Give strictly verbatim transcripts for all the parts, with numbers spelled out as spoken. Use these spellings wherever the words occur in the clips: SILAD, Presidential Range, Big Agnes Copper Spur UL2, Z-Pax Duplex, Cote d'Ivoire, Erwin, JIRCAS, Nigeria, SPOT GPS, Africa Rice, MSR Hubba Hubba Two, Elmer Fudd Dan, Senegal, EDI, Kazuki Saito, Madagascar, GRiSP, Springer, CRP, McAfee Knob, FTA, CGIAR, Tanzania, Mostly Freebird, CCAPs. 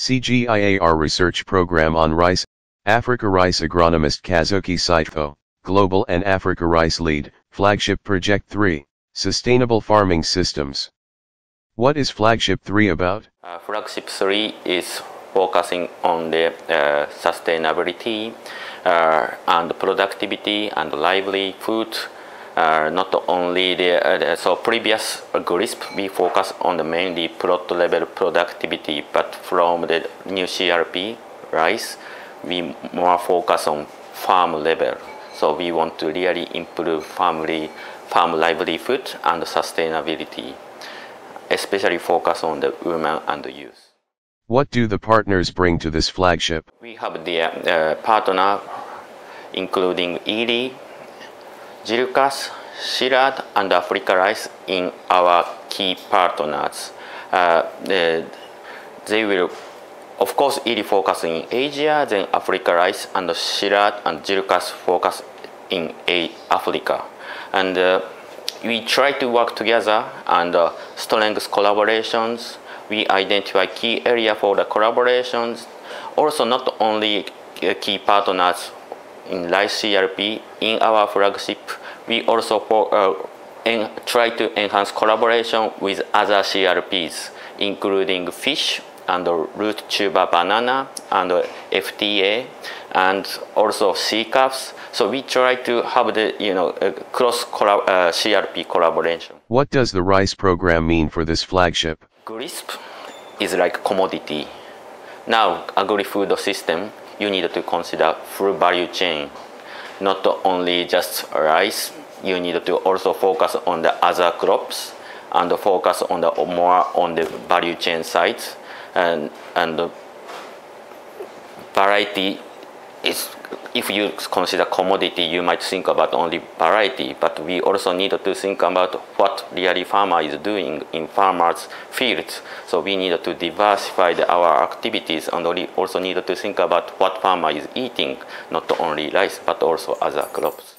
C G I A R Research Program on Rice, Africa Rice Agronomist Kazuki Saito, Global and Africa Rice Lead, Flagship Project three, Sustainable Farming Systems. What is Flagship three about? Uh, Flagship three is focusing on the uh, sustainability uh, and productivity and livelihood. Uh, not only the, uh, the so previous GRiSP, we focus on the mainly plot level productivity, but from the new C R P rice, we more focus on farm level. So we want to really improve family, farm livelihood and sustainability, especially focus on the women and the youth. What do the partners bring to this flagship? We have the uh, partner including E D I, JIRCAS, SILAD, and Africa Rice in our key partners. Uh, they, they will, of course, E D I focus in Asia, then Africa Rice, and SILAD and JIRCAS focus in A Africa. And uh, we try to work together and uh, strengthen collaborations. We identify key area for the collaborations. Also, not only key partners in rice C R P, in our flagship, we also for, uh, en try to enhance collaboration with other C R Ps, including fish and root tuber banana and F T A, and also C C A Ps. So we try to have the you know uh, cross collab uh, C R P collaboration. What does the rice program mean for this flagship? GRiSP is like commodity. Now, agri-food system, you need to consider full value chain. Not only just rice, you need to also focus on the other crops and focus on the more on the value chain side. And, and the variety is, if you consider commodity, you might think about only variety, but we also need to think about what really farmer is doing in farmers' fields. So we need to diversify our activities, and we also need to think about what farmer is eating, not only rice, but also other crops.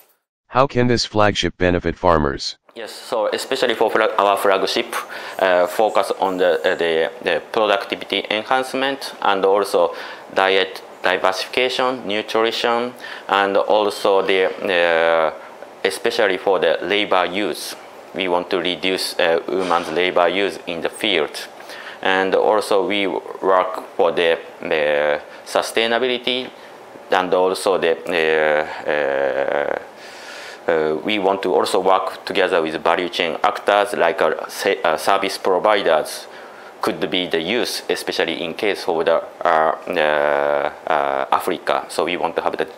How can this flagship benefit farmers? Yes, so especially for our flagship, uh, focus on the, uh, the, the productivity enhancement and also diet diversification, nutrition, and also the uh, especially for the labor use. We want to reduce uh, women's labor use in the field, and also we work for the uh, sustainability, and also the uh, uh, uh, we want to also work together with value chain actors like our uh, service providers. Could be the use, especially in case of the uh, uh, uh, Africa. So we want to have the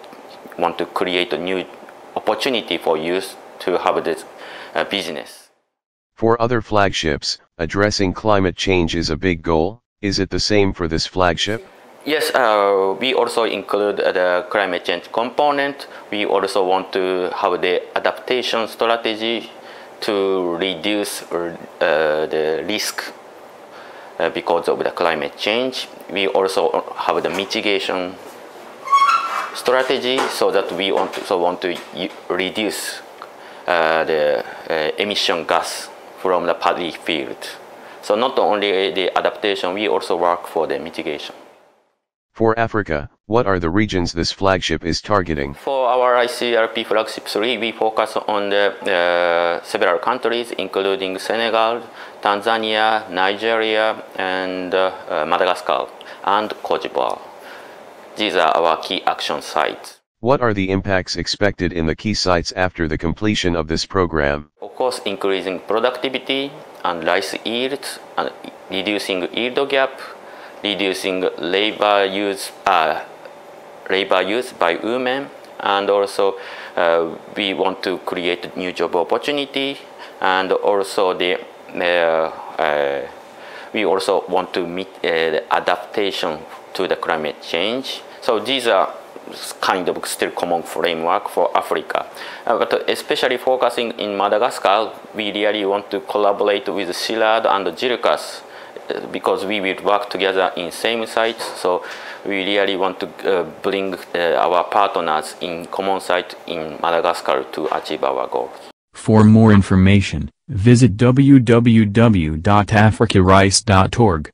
want to create a new opportunity for youth to have this uh, business. For other flagships, addressing climate change is a big goal. Is it the same for this flagship? Yes, uh, we also include the climate change component. We also want to have the adaptation strategy to reduce uh, the risk because of the climate change. We also have the mitigation strategy so that we also want to reduce uh, the uh, emission gas from the paddy field. So not only the adaptation, we also work for the mitigation. For Africa, what are the regions this flagship is targeting? For our I C R P flagship three, we focus on the, uh, several countries, including Senegal, Tanzania, Nigeria, and uh, Madagascar, and Cote d'Ivoire. These are our key action sites. What are the impacts expected in the key sites after the completion of this program? Of course, increasing productivity and rice yield, and reducing yield gap, reducing labor use, uh, labor use by women, and also uh, we want to create new job opportunity, and also the uh, uh, we also want to meet uh, adaptation to the climate change. So these are kind of still common framework for Africa, uh, but especially focusing in Madagascar, we really want to collaborate with SILAD and JIRCAS, because we will work together in same sites, so we really want to uh, bring uh, our partners in common site in Madagascar to achieve our goals. For more information, visit w w w dot africa rice dot org.